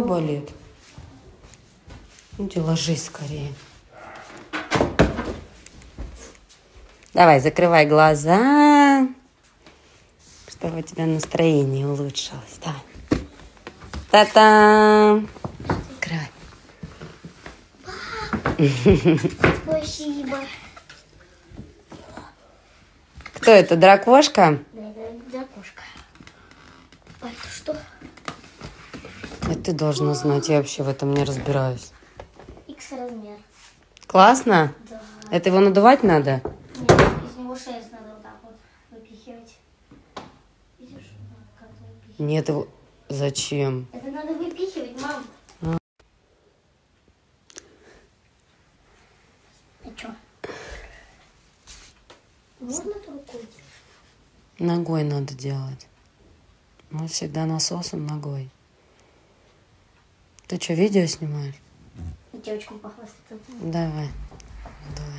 голова болит. Иди ложись скорее. Давай, закрывай глаза, чтобы у тебя настроение улучшилось. Давай. Та-та! Закрывай. Папа, спасибо. Кто это, дракошка? Дракошка. А это что? А ты должна знать, я вообще в этом не разбираюсь. Х размер. Классно? Да. Это его надувать надо? Нет, из него шерсть надо вот так вот выпихивать. Видишь, как выпихивать? Нет, его... Зачем? Это надо выпихивать, мам. А что? Можно рукой? Ногой надо делать. Мы всегда насосом ногой. Ты что, видео снимаешь? Девочку похвастать. Давай. Давай.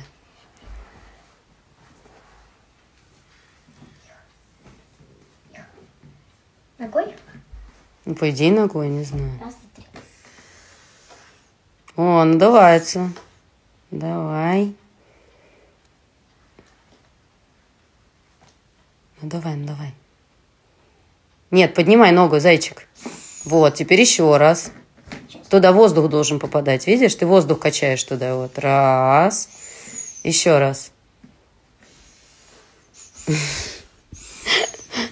Ногой? Ну, по идее, ногой, не знаю. Раз, два, три. О, надувается. Давай. Надувай, надувай. Нет, поднимай ногу, зайчик. Вот, теперь еще раз. Туда воздух должен попадать. Видишь, ты воздух качаешь туда. Вот. Раз. Еще раз.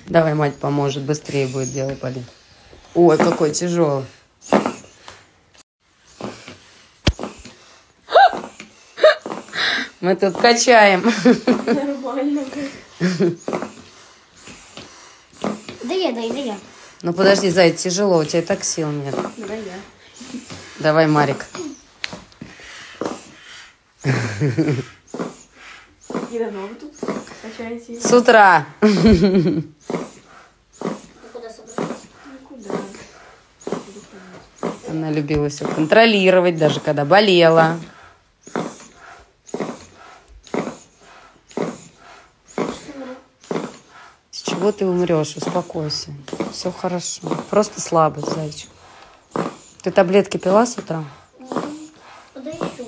Давай, мать поможет. Быстрее будет дело, Полин. Ой, какой тяжелый. Мы тут качаем. Нормально. Да я. Ну подожди, зай, тяжело. У тебя и так сил нет. Да я. Давай, Марик. И давно вы тут качаете? С утра. Куда собралась? Никуда. Она любила все контролировать, даже когда болела. С чего ты умрешь? Успокойся. Все хорошо. Просто слабость, зайчик. Ты таблетки пила с утра? Да еще.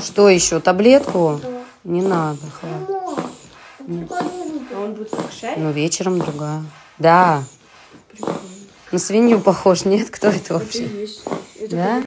Что еще? Таблетку? Да. Не надо. Он будет так шарить? Ну, вечером другая. Да. Прикольно. На свинью похож, нет? Кто это вообще? Это да?